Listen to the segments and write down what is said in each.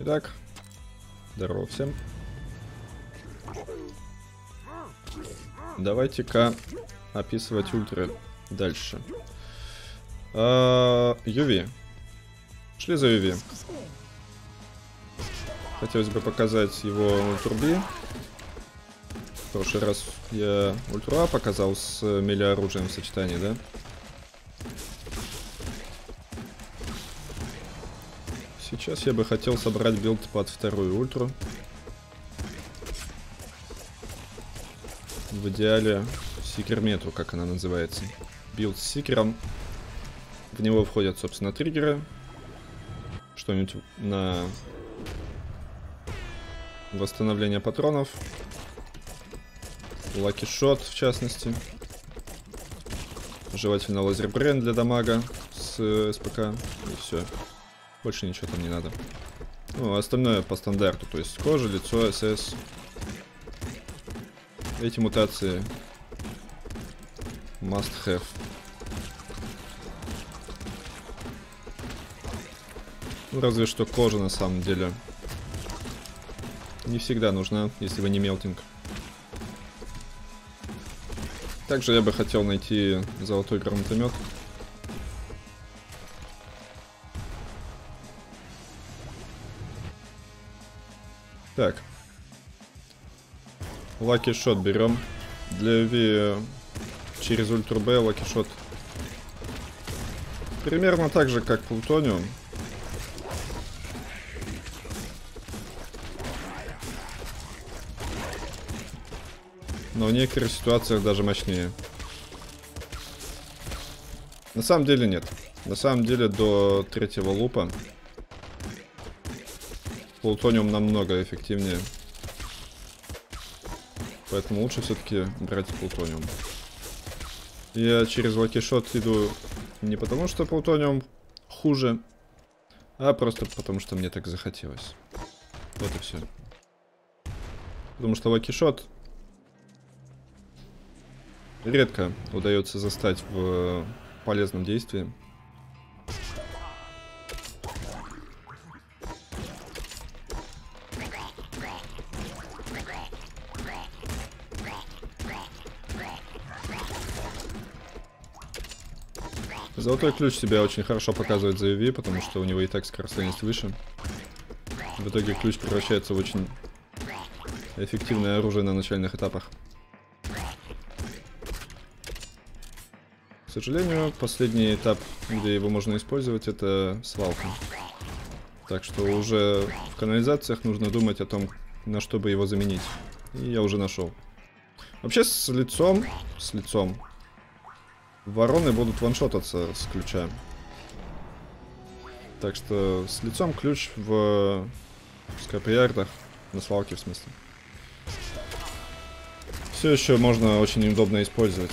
Итак, здорово всем. Давайте-ка описывать ультры дальше. Юви. Шли за Юви. Хотелось бы показать его ультру-би. В прошлый раз я ультра показал с мелеоружием в сочетании, да? Сейчас я бы хотел собрать билд под вторую ультру. В идеале сикермету, как она называется. Билд с сикером. В него входят, собственно, триггеры. Что-нибудь на восстановление патронов. Лакишот, в частности. Желательно лазер бренд для дамага с СПК. И все. Больше ничего там не надо. Ну, остальное по стандарту. То есть кожа, лицо, СС. Эти мутации must have. Ну, разве что кожа на самом деле не всегда нужна, если вы не мелтинг. Также я бы хотел найти золотой гранатомет. Так. Лакишот берем. Для UV через ультру Б лакишот. Примерно так же, как Плутониум. Но в некоторых ситуациях даже мощнее. На самом деле нет. На самом деле до третьего лупа Плутониум намного эффективнее. Поэтому лучше все-таки брать Плутониум. Я через лакишот иду не потому, что Плутониум хуже, а просто потому, что мне так захотелось. Вот и все. Потому что лакишот редко удается застать в полезном действии. Золотой ключ себя очень хорошо показывает за UV, потому что у него и так скорострельность выше. В итоге ключ превращается в очень эффективное оружие на начальных этапах. К сожалению, последний этап, где его можно использовать, это свалка. Так что уже в канализациях нужно думать о том, на что бы его заменить. И я уже нашел. Вообще с лицом вороны будут ваншотаться с ключа. Так что с лицом ключ в скайприардах, на свалке в смысле, все еще можно очень удобно использовать.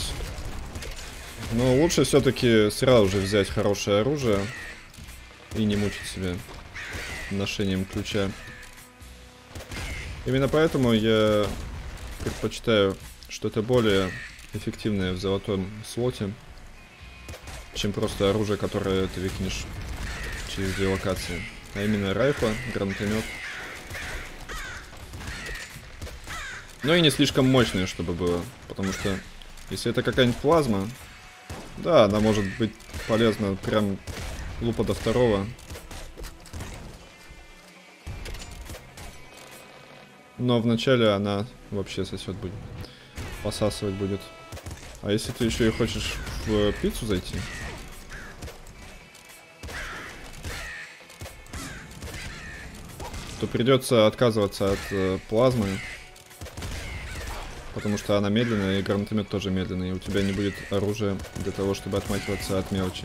Но лучше все-таки сразу же взять хорошее оружие и не мучить себя ношением ключа. Именно поэтому я предпочитаю что-то более эффективное в золотом слоте, чем просто оружие, которое ты выкинешь через две локации. А именно райфла, гранатомет. Но и не слишком мощное, чтобы было. Потому что если это какая-нибудь плазма, да, она может быть полезна прям лупа до второго. Но вначале она вообще сосет будет. Посасывать будет. А если ты еще и хочешь в пиццу зайти? То придется отказываться от плазмы. Потому что она медленная, и гранатомет тоже медленный. И у тебя не будет оружия для того, чтобы отмахиваться от мелочи.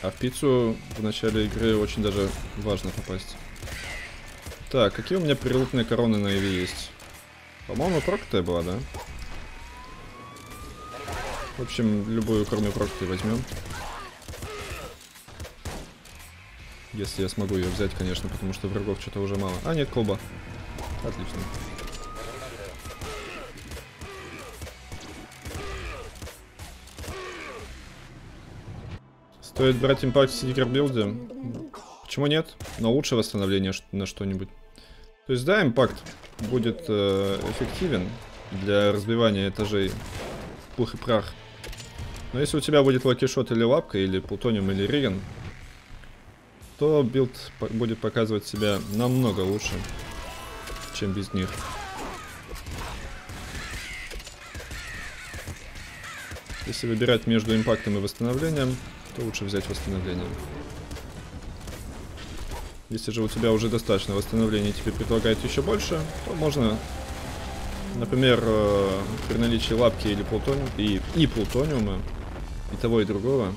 А в пиццу в начале игры очень даже важно попасть. Так, какие у меня прилупные короны на Иви есть? По-моему, проклятая была, да? В общем, любую, кроме проклятой, возьмем. Если я смогу ее взять, конечно, потому что врагов что-то уже мало. А, нет, колба. Отлично. Стоит брать импакт в сикер-билде. Почему нет? Но лучше восстановление на что-нибудь. То есть, да, импакт будет эффективен для разбивания этажей в пух и прах. Но если у тебя будет лакишот или лапка, или плутониум, или риган, то билд будет показывать себя намного лучше, чем без них. Если выбирать между импактом и восстановлением, то лучше взять восстановление. Если же у тебя уже достаточно восстановления и тебе предлагают еще больше, то можно, например, при наличии лапки или плутониума, и плутониума, и того и другого,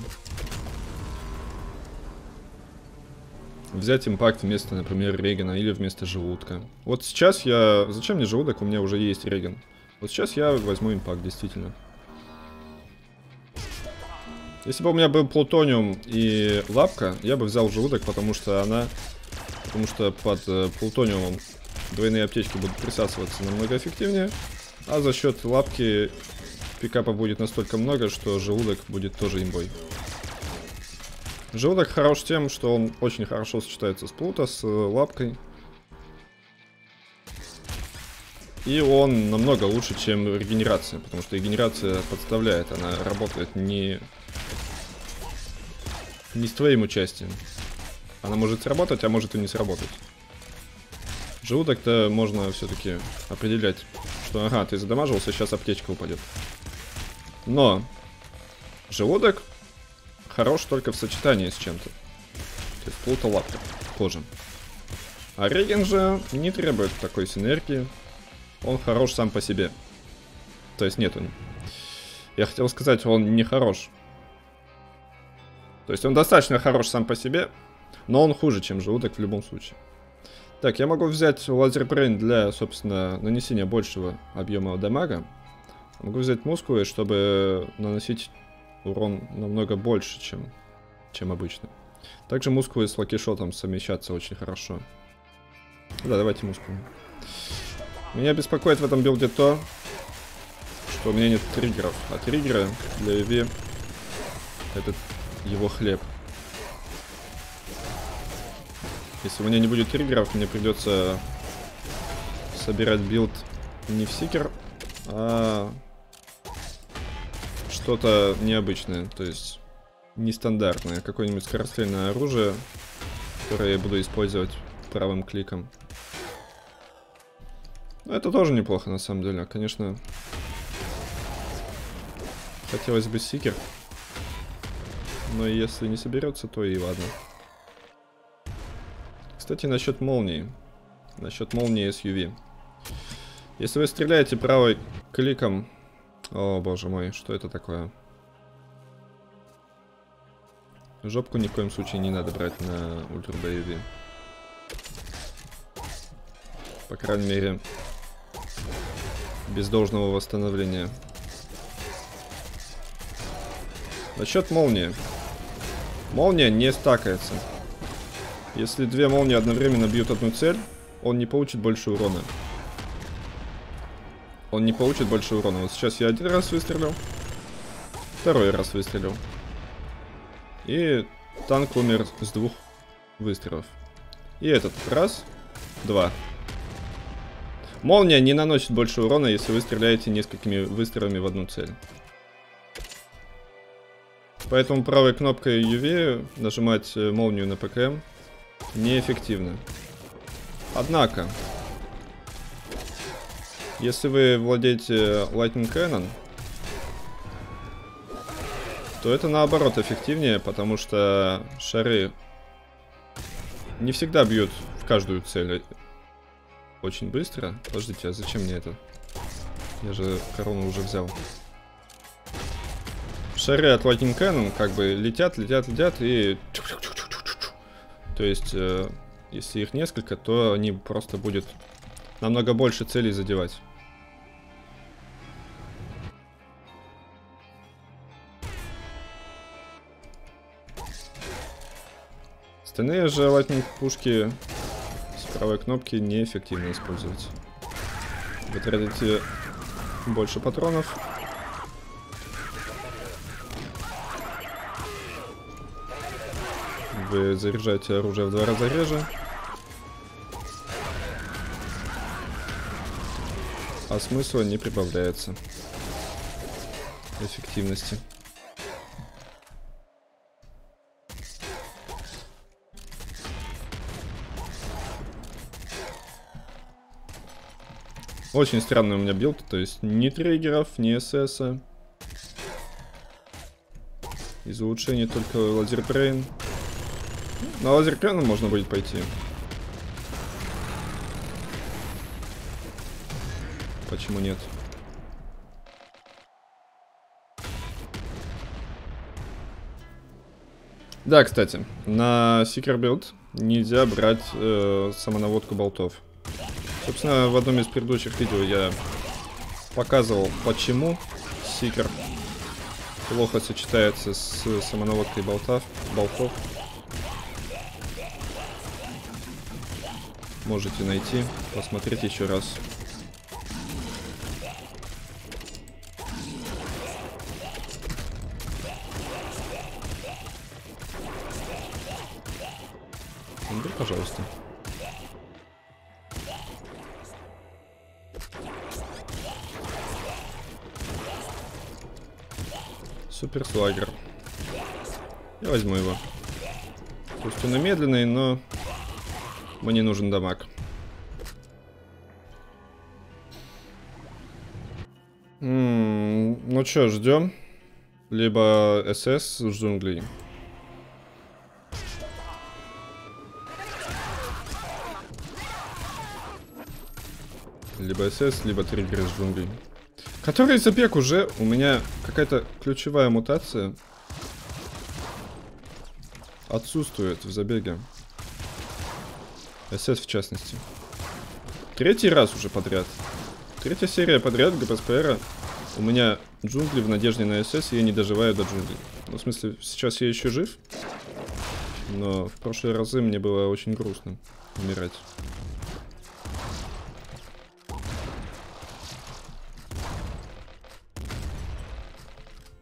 взять импакт вместо, например, регена или вместо желудка. Вот сейчас я... Зачем мне желудок? У меня уже есть реген. Вот сейчас я возьму импакт, действительно. Если бы у меня был плутониум и лапка, я бы взял желудок, потому что под плутониумом двойные аптечки будут присасываться намного эффективнее. А за счет лапки пикапа будет настолько много, что желудок будет тоже имбой. Желудок хорош тем, что он очень хорошо сочетается с плута, с лапкой. И он намного лучше, чем регенерация, потому что регенерация подставляет, она работает не с твоим участием. Она может сработать, а может и не сработать. Желудок-то можно все-таки определять, что ага, ты задамажился, сейчас аптечка упадет. Но желудок хорош только в сочетании с чем-то. То есть плута-лапка тоже. А реген же не требует такой синергии. Он хорош сам по себе. То есть нет, он... Я хотел сказать, он не хорош. То есть он достаточно хорош сам по себе, но он хуже, чем желудок в любом случае. Так, я могу взять лазер-брэйн для, собственно, нанесения большего объема дамага. Могу взять мускулы, чтобы наносить урон намного больше, чем обычно. Также мускулы с лакишотом совмещаться очень хорошо. Да, давайте мускулы. Меня беспокоит в этом билде то, что у меня нет триггеров. А триггеры для Юви — это его хлеб. Если у меня не будет триггеров, мне придется собирать билд не в сикер, а что-то необычное, то есть нестандартное. Какое-нибудь скорострельное оружие, которое я буду использовать правым кликом. Это тоже неплохо, на самом деле. Конечно, хотелось бы сикер. Но если не соберется, то и ладно. Кстати, насчет молнии. Насчет молнии с Юви. Если вы стреляете правой кликом... О, боже мой, что это такое? Жопку ни в коем случае не надо брать на ультра Юви. По крайней мере... без должного восстановления. Насчет молнии. Молния не стакается. Если две молнии одновременно бьют одну цель, он не получит больше урона. Он не получит больше урона. Вот сейчас я один раз выстрелил, второй раз выстрелил, и танк умер с двух выстрелов. И этот раз, два. Молния не наносит больше урона, если вы стреляете несколькими выстрелами в одну цель. Поэтому правой кнопкой Юви нажимать молнию на ПКМ неэффективно. Однако, если вы владеете Lightning Cannon, то это наоборот эффективнее, потому что шары не всегда бьют в каждую цель. Очень быстро. Подождите, а зачем мне это? Я же корону уже взял. Шары от Lightning Cannon как бы летят и... То есть, если их несколько, то они просто будут намного больше целей задевать. Остальные же Lightning пушки... правой кнопки неэффективно использовать. Вы тратите больше патронов. чтобы заряжать оружие в 2 раза реже. А смысла не прибавляется. Эффективности. Очень странный у меня билд, то есть ни триггеров, ни ССа. Из улучшений только лазер-брэйн. На лазер-кэнон можно будет пойти. Почему нет? Да, кстати, на сикер билд нельзя брать самонаводку болтов. Собственно, в одном из предыдущих видео я показывал, почему сикер плохо сочетается с самонаводкой болтов. Можете найти, посмотреть еще раз. Убери, пожалуйста. Гиперслагер. Я возьму его. Пусть он и медленный, но мне нужен дамаг. Ну чё, ждем? Либо СС с джунглей. Либо СС, либо триггер с джунглей. Который забег уже у меня какая-то ключевая мутация отсутствует в забеге. СС в частности. 3-й раз уже подряд. 3-я серия подряд ГПСПР. У меня джунгли в надежде на СС, и я не доживаю до джунглей. Ну, в смысле, сейчас я еще жив. Но в прошлые разы мне было очень грустно умирать.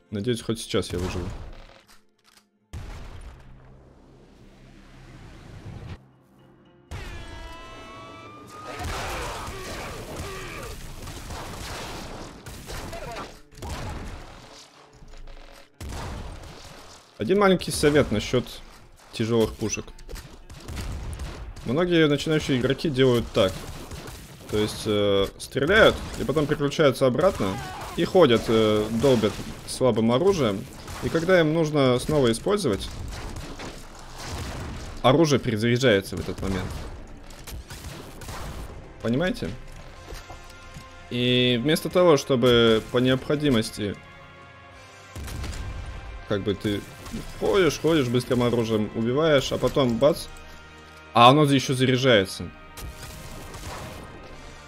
Надеюсь, хоть сейчас я выживу. Один маленький совет насчет тяжелых пушек. Многие начинающие игроки делают так. То есть стреляют и потом переключаются обратно. И ходят, долбят слабым оружием. И когда им нужно снова использовать, оружие перезаряжается в этот момент. Понимаете? И вместо того, чтобы по необходимости, как бы ты ходишь, ходишь, быстрым оружием убиваешь, а потом бац, а оно еще заряжается.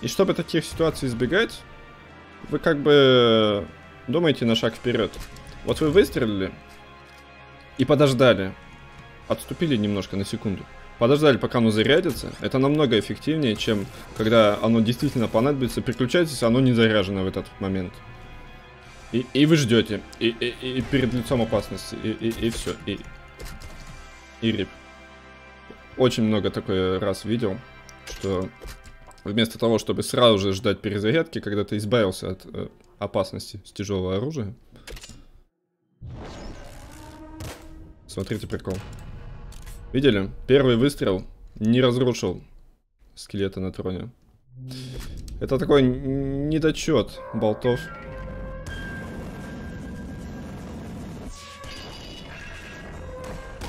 И чтобы таких ситуаций избегать, вы как бы думаете на шаг вперед. Вот вы выстрелили и подождали. Отступили немножко на секунду. Подождали, пока оно зарядится. Это намного эффективнее, чем когда оно действительно понадобится. Переключайтесь, оно не заряжено в этот момент. И вы ждете. И перед лицом опасности. И все. И рип. Очень много такой раз видел, что... Вместо того, чтобы сразу же ждать перезарядки, когда ты избавился от опасности с тяжелого оружия. Смотрите прикол. Видели? Первый выстрел не разрушил скелета на троне. Это такой недочет болтов.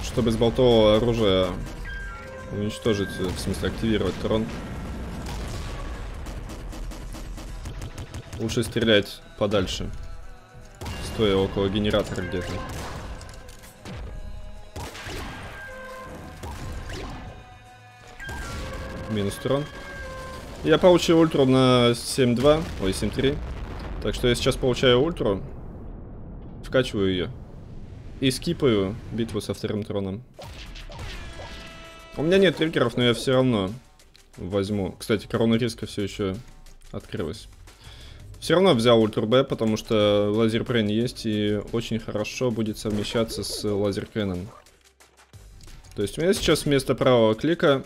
Чтобы с болтового оружия уничтожить, в смысле активировать трон. Лучше стрелять подальше, стоя около генератора где-то. Минус трон. Я получил ультру на 7.2, ой, 7.3. Так что я сейчас получаю ультру, вкачиваю ее и скипаю битву со 2-м троном. У меня нет триггеров, но я все равно возьму. Кстати, корона риска все еще открылась. Все равно взял ультра Б, потому что лазер-брэйн есть и очень хорошо будет совмещаться с лазер-кэном. То есть у меня сейчас вместо правого клика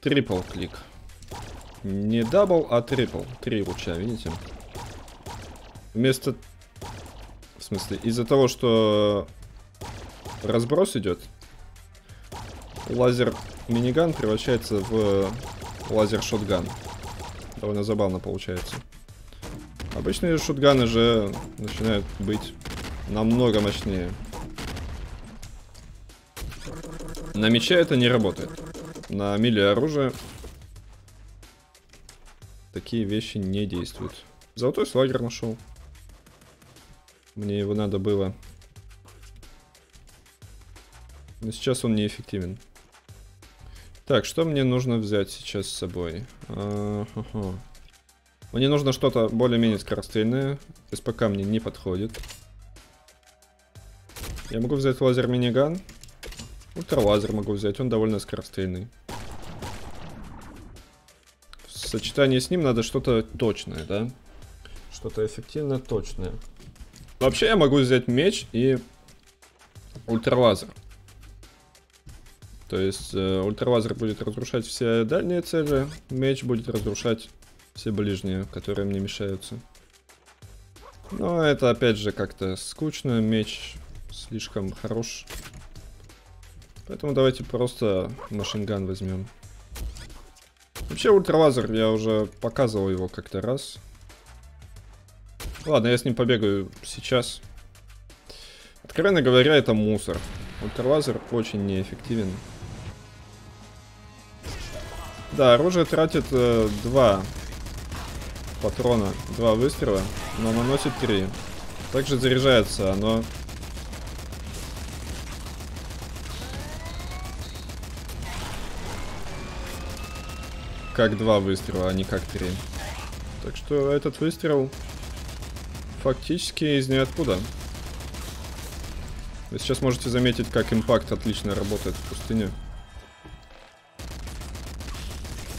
трипл клик. Не дабл, а трипл. Три луча, видите? Вместо... В смысле, из-за того, что разброс идет, лазер миниган превращается в лазер шотган. Довольно забавно получается. Обычные шотганы же начинают быть намного мощнее. На мече это не работает. На миле оружия такие вещи не действуют. Золотой слагер нашел. Мне его надо было. Но сейчас он неэффективен. Так, что мне нужно взять сейчас с собой? Мне нужно что-то более-менее скорострельное. СПК мне не подходит. Я могу взять лазер миниган. Ультралазер могу взять, он довольно скорострельный. В сочетании с ним надо что-то точное, да? Что-то эффективно точное. Вообще я могу взять меч и ультралазер. То есть ультралазер будет разрушать все дальние цели, меч будет разрушать все ближние, которые мне мешаются. Но это опять же как-то скучно, меч слишком хорош. Поэтому давайте просто машинган возьмем. Вообще ультралазер, я уже показывал его как-то раз. Ладно, я с ним побегаю сейчас. Откровенно говоря, это мусор. Ультралазер очень неэффективен. Да, оружие тратит 2 патрона, 2 выстрела, но наносит 3. Также заряжается оно. Как 2 выстрела, а не как 3. Так что этот выстрел фактически из ниоткуда. Вы сейчас можете заметить, как импакт отлично работает в пустыне.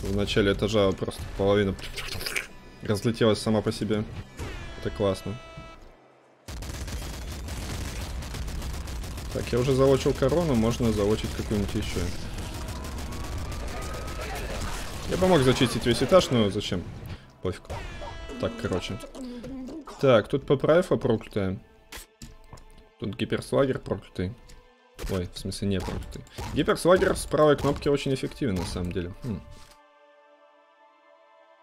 В начале этажа просто половина разлетелась сама по себе. Это классно. Так, я уже залочил корону, можно залочить какую-нибудь еще. Я помог зачистить весь этаж, но зачем? Пофиг. Так, короче. Так, тут поправка проклятая. Тут гиперслагер проклятый. Ой, в смысле не проклятый. Гиперслагер с правой кнопки очень эффективен, на самом деле.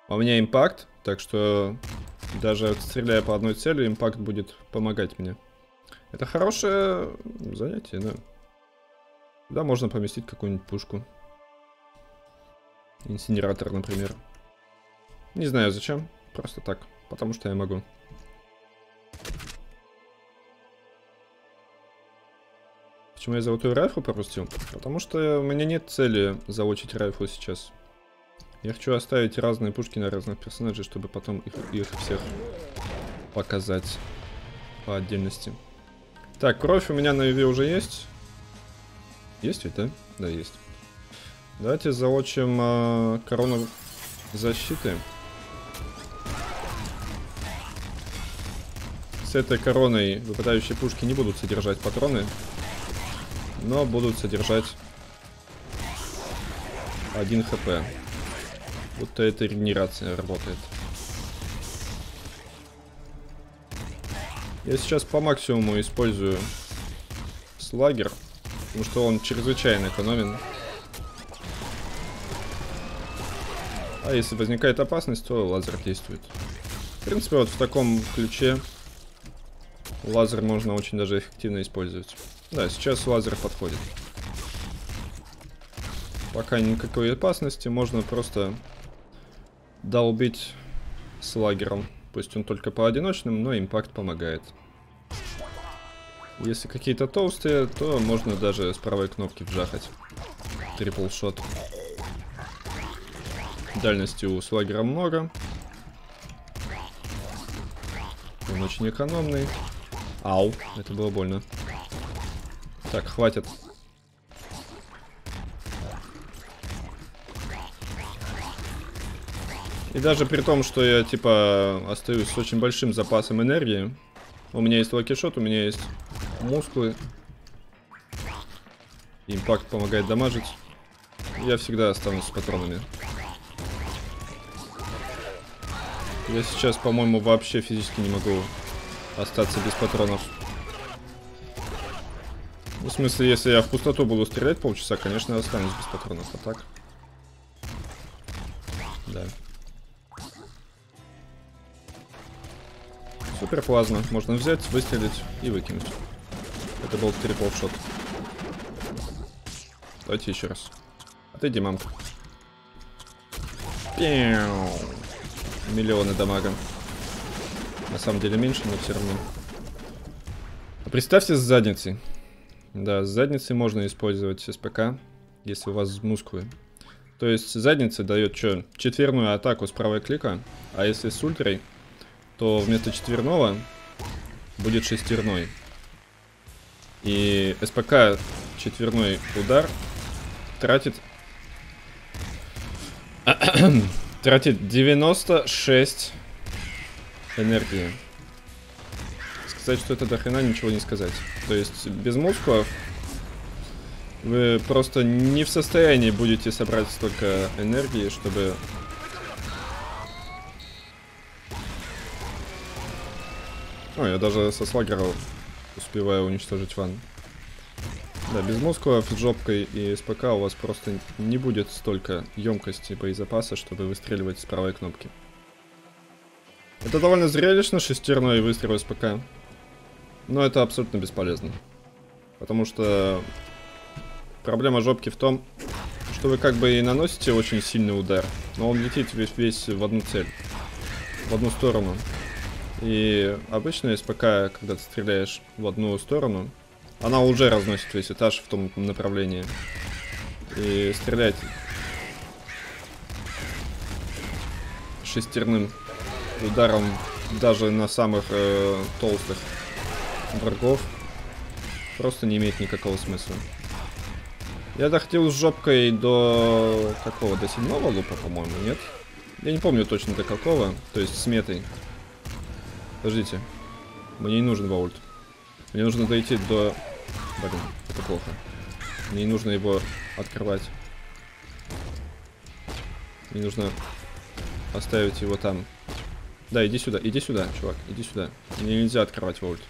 У меня импакт, так что даже стреляя по одной цели, импакт будет помогать мне. Это хорошее занятие, да. Сюда можно поместить какую-нибудь пушку. Инсинератор, например. Не знаю зачем, просто так, потому что я могу. Почему я золотую райфу пропустил? Потому что у меня нет цели залочить райфу сейчас. Я хочу оставить разные пушки на разных персонажей, чтобы потом их всех показать по отдельности. Так, кровь у меня на Юви уже есть. Есть ведь, да? Да, есть. Давайте залочим корону защиты. С этой короной выпадающие пушки не будут содержать патроны, но будут содержать 1 хп. Будто эта регенерация работает. Я сейчас по максимуму использую слагер, потому что он чрезвычайно экономен. А если возникает опасность, то лазер действует. В принципе, вот в таком ключе лазер можно очень даже эффективно использовать. Да, сейчас лазер подходит. Пока никакой опасности, можно просто долбить с лагером. Пусть он только по одиночным, но импакт помогает. Если какие-то толстые, то можно даже с правой кнопки вжахать. Триплшот. Дальности у слагера много. Он очень экономный. Ау, это было больно. Так, хватит. И даже при том, что я типа остаюсь с очень большим запасом энергии. У меня есть лакишот, у меня есть мускулы. Импакт помогает дамажить. Я всегда останусь с патронами. Я сейчас, по-моему, вообще физически не могу остаться без патронов. В смысле, если я в пустоту буду стрелять полчаса, конечно, я останусь без патронов. А так? Да. Супер плазма. Можно взять, выстрелить и выкинуть. Это был трипл-шот. Давайте еще раз. Отойди, мам. Пиу. Миллионы дамага. На самом деле меньше, но все равно. Представьте с задницей. Да, с задницей можно использовать СПК, если у вас мускулы. То есть задница дает что? Четверную атаку с правого клика. А если с ультрой, то вместо четверного будет шестерной. И СПК четверной удар тратит 96 энергии. Сказать, что это до хрена, ничего не сказать. То есть без мускулов вы просто не в состоянии будете собрать столько энергии, чтобы... О, я даже со слагера успеваю уничтожить ван. Да, без мускулов с жопкой и СПК у вас просто не будет столько емкости боезапаса, чтобы выстреливать с правой кнопки. Это довольно зрелищно, шестерной выстрел СПК. Но это абсолютно бесполезно. Потому что проблема жопки в том, что вы как бы и наносите очень сильный удар, но он летит весь в одну цель, в одну сторону. И обычно СПК, когда ты стреляешь в одну сторону, она уже разносит весь этаж в том направлении. И стрелять шестерным ударом даже на самых толстых врагов просто не имеет никакого смысла. Я доходил с жопкой до какого? До 7-го лупа, по-моему, нет? Я не помню точно до какого, то есть с метой. Подождите, мне не нужен ваульт. Мне нужно дойти до... Блин, это плохо. Мне не нужно его открывать. Мне нужно оставить его там. Да, иди сюда, чувак, иди сюда. Мне нельзя открывать ваульт.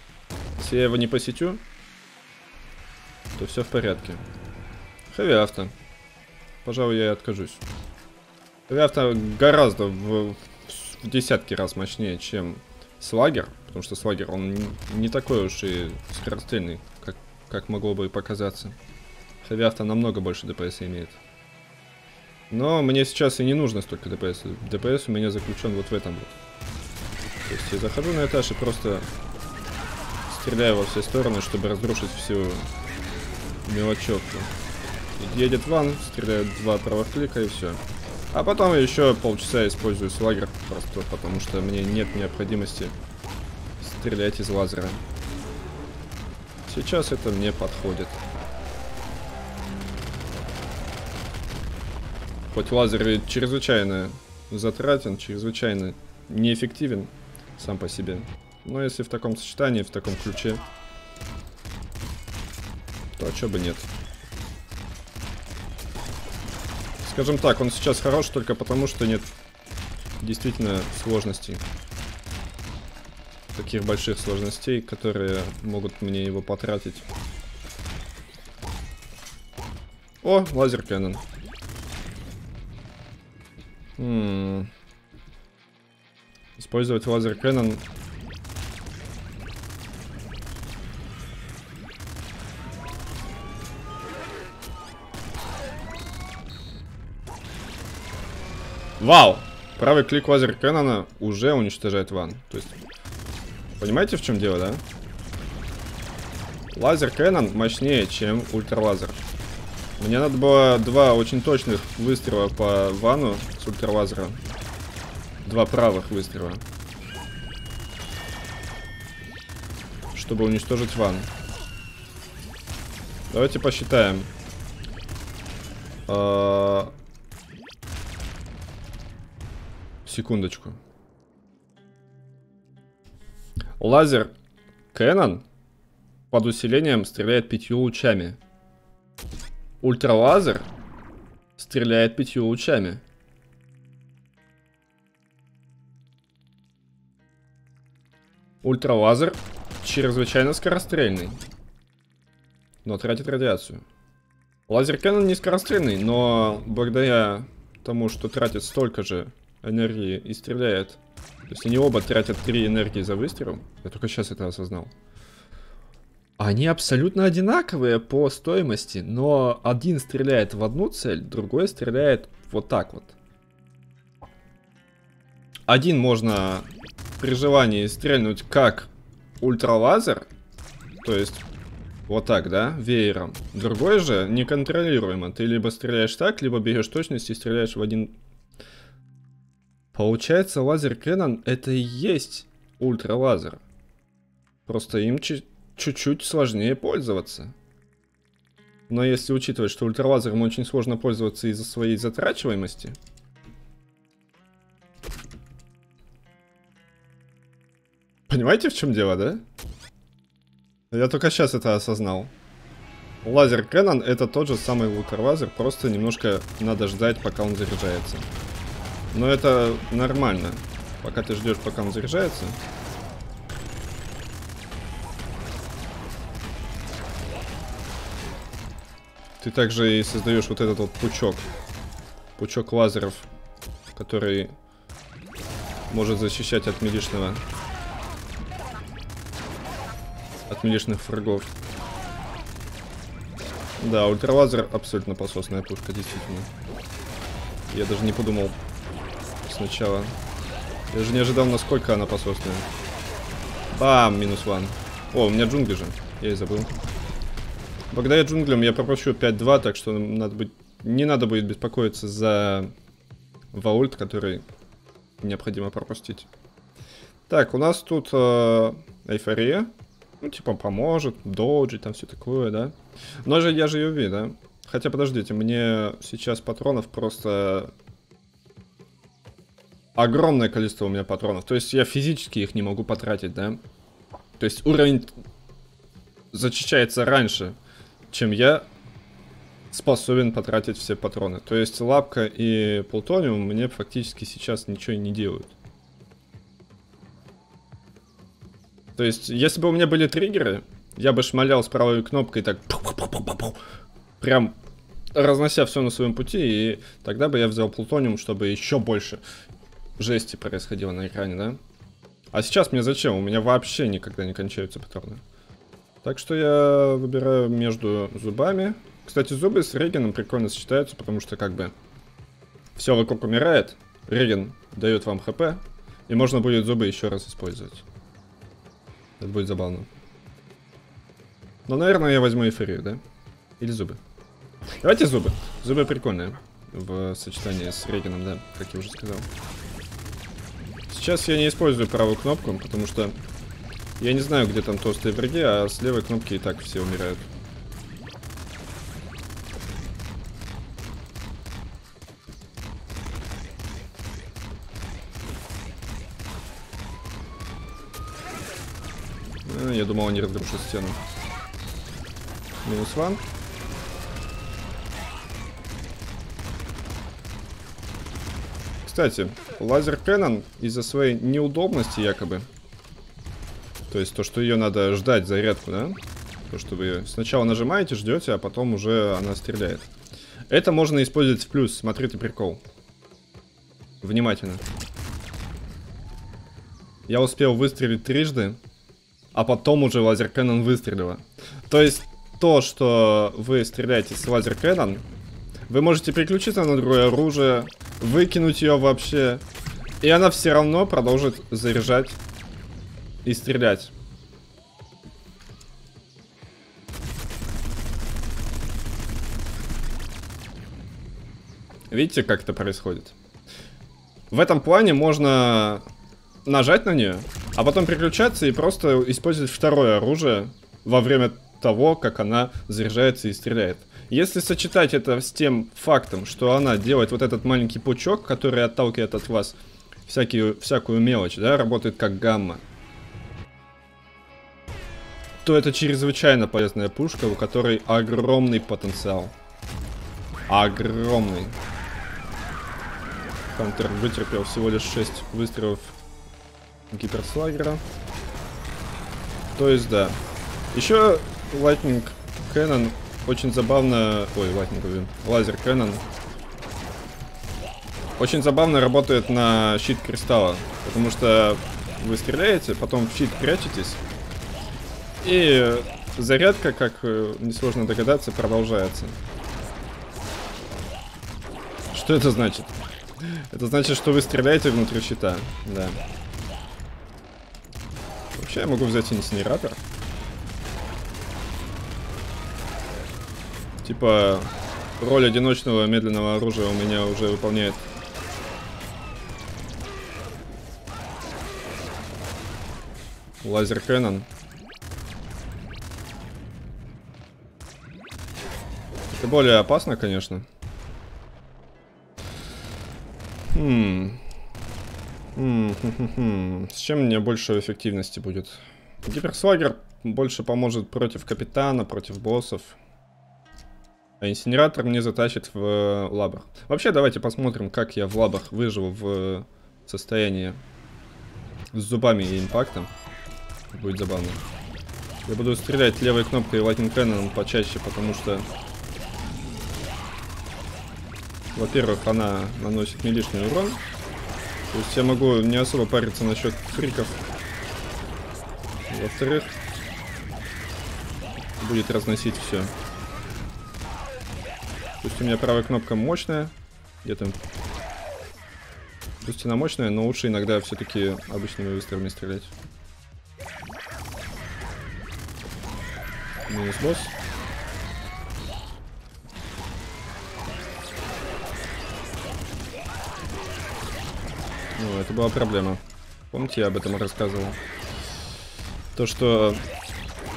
Если я его не посетю, то все в порядке. Хэви авто. Пожалуй, я и откажусь. Хэви авто гораздо в десятки раз мощнее, чем слагер. Потому что слагер, он не такой уж и скорострельный, как могло бы и показаться. Хэви авто намного больше ДПС имеет. Но мне сейчас и не нужно столько ДПС. ДПС у меня заключен вот в этом вот. То есть я захожу на этаж и просто стреляю во все стороны, чтобы разрушить всю мелочевку. Едет ван, стреляют два правых клика и все. А потом еще полчаса использую слагер, просто потому что мне нет необходимости стрелять из лазера. Сейчас это мне подходит. Хоть лазер и чрезвычайно затратен, чрезвычайно неэффективен сам по себе. Но если в таком сочетании, в таком ключе, то чё бы нет. Скажем так, он сейчас хорош только потому, что нет действительно сложностей. Таких больших сложностей, которые могут мне его потратить. О, лазер-кэнон. Использовать лазер-кэнон. Вау! Правый клик лазер-кэнона уже уничтожает ван. То есть, понимаете, в чем дело, да? Лазер-кэнон мощнее, чем ультралазер. Мне надо было два очень точных выстрела по вану с ультралазера. Два правых выстрела. Чтобы уничтожить ван. Давайте посчитаем. Секундочку. Лазер Кэнон под усилением стреляет 5 лучами. Ультралазер стреляет 5 лучами. Ультралазер чрезвычайно скорострельный, но тратит радиацию. Лазер-кэнон не скорострельный, но благодаря тому, что тратит столько же энергии и стреляет. То есть они оба тратят 3 энергии за выстрел. Я только сейчас это осознал. Они абсолютно одинаковые по стоимости, но один стреляет в одну цель, другой стреляет вот так вот. Один можно при желании стрельнуть как ультралазер, то есть вот так, да, веером. Другой же неконтролируемо. Ты либо стреляешь так, либо берешь точность и стреляешь в один. Получается, лазер-кэнон это и есть ультралазер. Просто им чуть-чуть сложнее пользоваться. Но если учитывать, что ультралазером очень сложно пользоваться из-за своей затрачиваемости. Понимаете, в чем дело, да? Я только сейчас это осознал. Лазер-кэнон это тот же самый ультралазер, просто немножко надо ждать, пока он заряжается. Но это нормально. Пока ты ждешь, пока он заряжается. Ты также и создаешь вот этот вот пучок. Пучок лазеров, который может защищать от милишного. От милишных фрагов. Да, ультралазер абсолютно пососная пушка, действительно. Я даже не подумал сначала. Я даже не ожидал, насколько она пососная. Бам, минус ван. О, у меня джунгли же. Я и забыл. Благодаря джунглям я пропущу 5-2, так что не надо будет беспокоиться за ваульт, который необходимо пропустить. Так, у нас тут эйфория. Ну, типа, поможет, доджи, там все такое, да? Но же я же Юви, да? Хотя, подождите, мне сейчас патронов просто... Огромное количество у меня патронов. То есть я физически их не могу потратить, да? То есть уровень зачищается раньше, чем я способен потратить все патроны. То есть лапка и плутониум мне фактически сейчас ничего не делают. То есть, если бы у меня были триггеры, я бы шмалял с правой кнопкой так, прям разнося все на своем пути, и тогда бы я взял плутониум, чтобы еще больше жести происходило на экране, да? А сейчас мне зачем? У меня вообще никогда не кончаются патроны. Так что я выбираю между зубами. Кстати, зубы с регеном прикольно сочетаются, потому что как бы все вокруг умирает, реген дает вам хп, и можно будет зубы еще раз использовать. Это будет забавно. Но, наверное, я возьму эйфорию, да? Или зубы. Давайте зубы. Зубы прикольные в сочетании с регеном, да, как я уже сказал. Сейчас я не использую правую кнопку, потому что... Я не знаю, где там толстые враги, а с левой кнопки и так все умирают. Я думал, они разрушат стену. Минус ван. Кстати, лазер-кэнон из-за своей неудобности якобы. То есть то, что ее надо ждать зарядку, да? То, что вы сначала нажимаете, ждете, а потом уже она стреляет. Это можно использовать в плюс. Смотрите прикол. Внимательно. Я успел выстрелить трижды, а потом уже лазер-кэнон выстрелила. То есть то, что вы стреляете с лазер-кэнон, вы можете переключиться на другое оружие, выкинуть ее вообще, и она все равно продолжит заряжать и стрелять. Видите, как это происходит? В этом плане можно нажать на нее, а потом переключаться и просто использовать второе оружие во время того, как она заряжается и стреляет. Если сочетать это с тем фактом, что она делает вот этот маленький пучок, который отталкивает от вас всякую мелочь, да, работает как гамма, то это чрезвычайно полезная пушка, у которой огромный потенциал. Огромный. Хантер вытерпел всего лишь 6 выстрелов гиперслагера. То есть да. Еще Lightning Cannon очень забавно... Ой, лазер Cannon очень забавно работает на щит кристалла. Потому что вы стреляете, потом в щит прячетесь. И зарядка, как несложно догадаться, продолжается. Что это значит? Это значит, что вы стреляете внутри щита. Да. Вообще, я могу взять инсинератор. Типа, роль одиночного медленного оружия у меня уже выполняет. Лазер-кэнон. Это более опасно, конечно. С чем мне больше эффективности будет? Гиперслагер больше поможет против капитана, против боссов. А инсинератор мне затащит в лабах. Вообще, давайте посмотрим, как я в лабах выживу в состоянии с зубами и импактом. Будет забавно. Я буду стрелять левой кнопкой Lightning Cannon почаще, потому что... Во-первых, она наносит не лишний урон. То есть я могу не особо париться насчет криков. Во-вторых, будет разносить все. Пусть у меня правая кнопка мощная. Где там? Пусть она мощная, но лучше иногда все-таки обычными выстрелами стрелять. Минус босс. Ну, это была проблема. Помните, я об этом рассказывал? То, что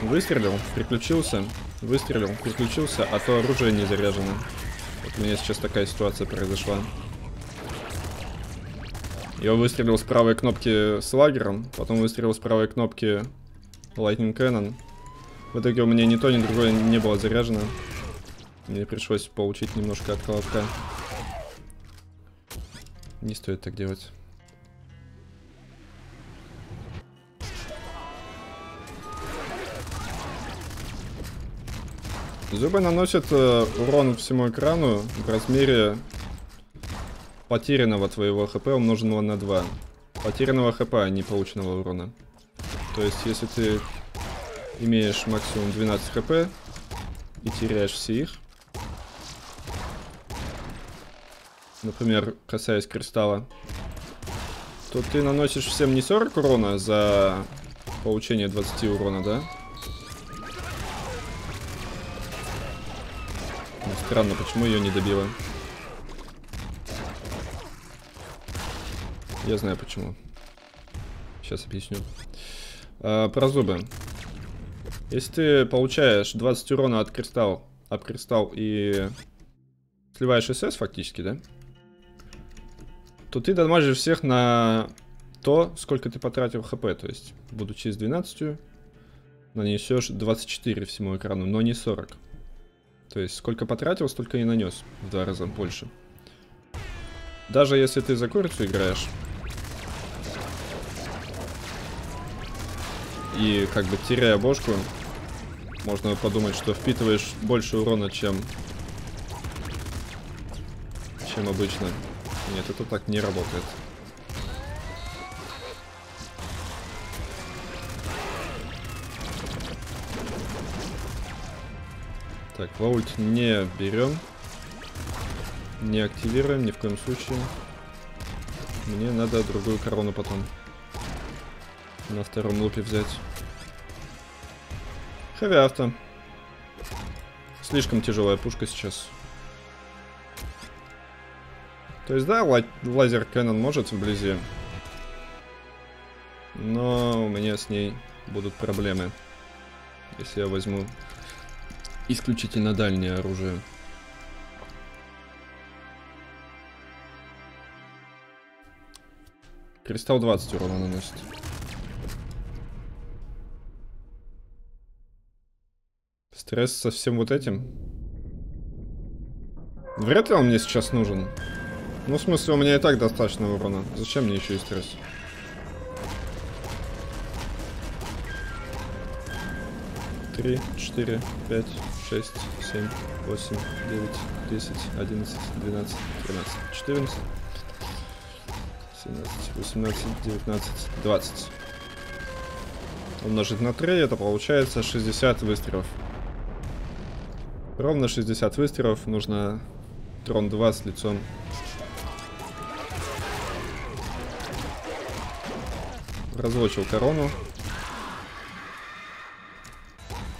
выстрелил, переключился, выстрелил, переключился, а то оружие не заряжено. Вот у меня сейчас такая ситуация произошла. Я выстрелил с правой кнопки с лагером, потом выстрелил с правой кнопки Lightning Cannon. В итоге у меня ни то, ни другое не было заряжено. Мне пришлось получить немножко от колотка. Не стоит так делать. Зубы наносят урон всему экрану в размере потерянного твоего хп, умноженного на 2. Потерянного хп, а не полученного урона. То есть, если ты... имеешь максимум 12 хп и теряешь все их. Например, касаясь кристалла. То ты наносишь всем не 40 урона за получение 20 урона, да? Ну, странно, почему ее не добило. Я знаю почему. Сейчас объясню. Про зубы. Если ты получаешь 20 урона от кристалла, об кристалл и сливаешь СС фактически, да? То ты дамажишь всех на то, сколько ты потратил хп. То есть, будучи с 12, нанесешь 24 всему экрану, но не 40. То есть, сколько потратил, столько и нанес. В 2 раза больше. Даже если ты за курицу играешь... И как бы теряя бошку, можно подумать, что впитываешь больше урона, чем обычно. Нет, это так не работает. Так, ваульт не берем. Не активируем ни в коем случае. Мне надо другую корону потом. На втором лупе взять. Хэви авто. Слишком тяжелая пушка сейчас. То есть, да, лазер-кэнон может вблизи. Но у меня с ней будут проблемы. Если я возьму исключительно дальнее оружие. Кристалл 20 урона наносит. Стресс со всем вот этим. Вряд ли он мне сейчас нужен. Ну, в смысле, у меня и так достаточно урона. Зачем мне еще и стресс? Три, 4, 5, 6, 7, 8, 9, 10, 11, 12, 13, 14, 17, 18, 19, 20. Умножить на 3, это получается 60 выстрелов. Ровно 60 выстрелов нужно трон 2 с лицом. Разлочил корону.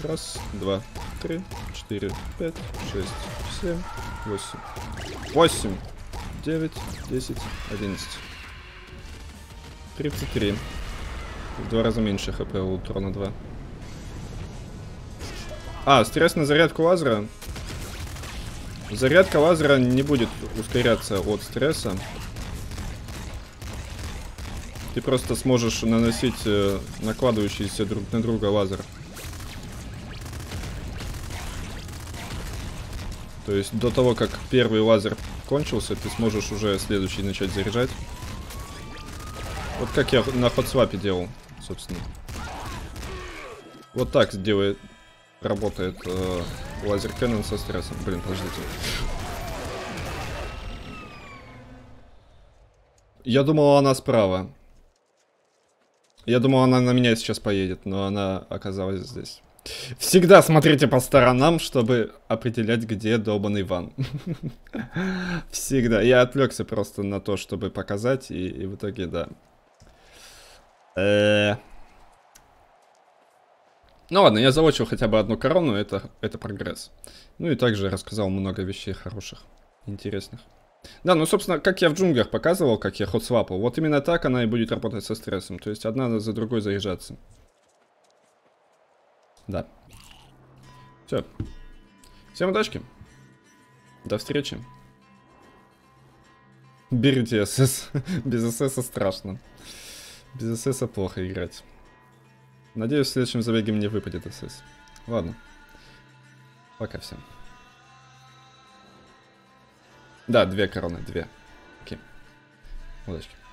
Раз, два, три, четыре, пять, шесть, семь, восемь. 8, 9, 10, 11. 33. В 2 раза меньше хп у трона 2. А, стресс на зарядку лазера. Зарядка лазера не будет ускоряться от стресса. Ты просто сможешь наносить накладывающиеся друг на друга лазер. То есть до того, как первый лазер кончился, ты сможешь уже следующий начать заряжать. Вот как я на ходсвапе делал, собственно. Вот так делает, работает лазер-кэнон со стрессом. Блин, подождите. Я думал, она справа. Я думал, она на меня сейчас поедет, но она оказалась здесь. Всегда смотрите по сторонам, чтобы определять, где долбанный ван. Всегда. Я отвлекся просто на то, чтобы показать, и в итоге, да. Ну ладно, я залочил хотя бы одну корону, это прогресс. Ну и также рассказал много вещей хороших, интересных. Да, ну, собственно, как я в джунглях показывал, как я ходсвапал, вот именно так она и будет работать со стрессом. То есть одна за другой заряжаться. Да. Все. Всем удачки. До встречи. Берите СС. Без ССа страшно. Без ССа плохо играть. Надеюсь, в следующем забеге мне выпадет СС. Ладно. Пока всем. Да, 2 короны, 2. Окей. Удачки.